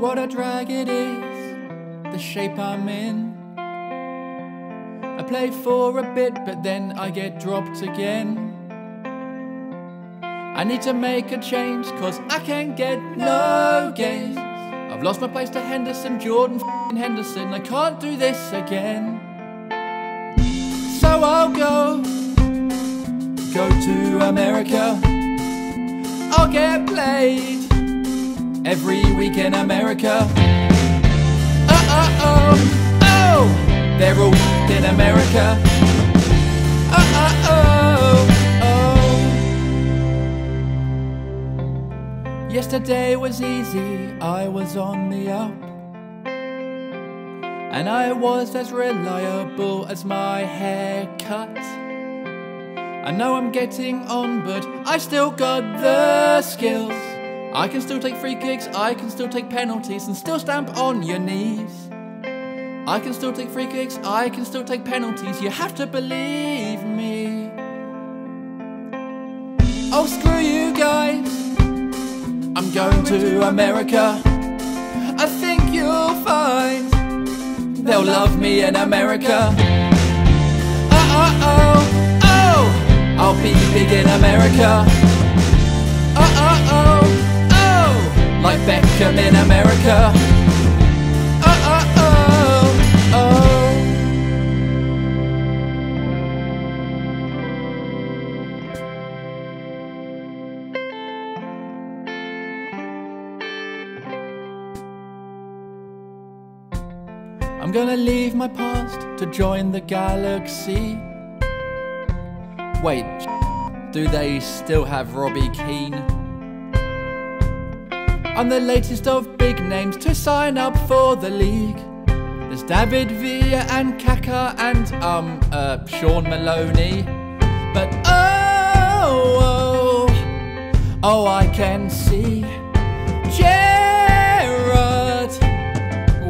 What a drag it is, the shape I'm in. I play for a bit, but then I get dropped again. I need to make a change, cause I can't get no games. I've lost my place to Henderson, Jordan Henderson. I can't do this again. So I'll go to America. I'll get played every week in America. They're all in America. Yesterday was easy, I was on the up, and I was as reliable as my haircut. I know I'm getting on, but I still got the skills. I can still take free kicks, I can still take penalties, and still stamp on your knees. I can still take free kicks, I can still take penalties, you have to believe me. Oh, screw you guys, I'm going to America. I think you'll find they'll love me in America. I'll be big in America. Like Beckham in America. I'm gonna leave my past to join the Galaxy. Wait, do they still have Robbie Keane? I'm the latest of big names to sign up for the league. There's David Villa and Kaka and Shaun Maloney. But I can see Gerrard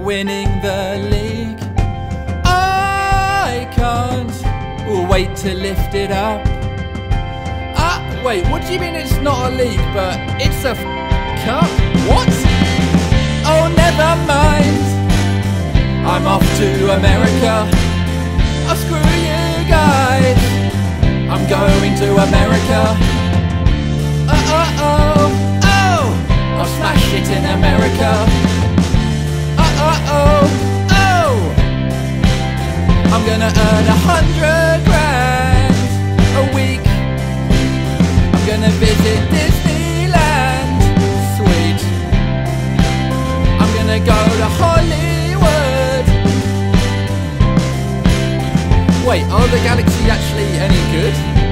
winning the league. I can't wait to lift it up. Wait, what do you mean it's not a league, but it's a cup? What? Oh, never mind, I'm off to America. Oh, screw you guys, I'm going to America. I'll smash it in America. I'm gonna earn 100 grand a week. I'm gonna visit Disneyland, sweet. I'm gonna go to Hollywood. Wait, are the Galaxy actually any good?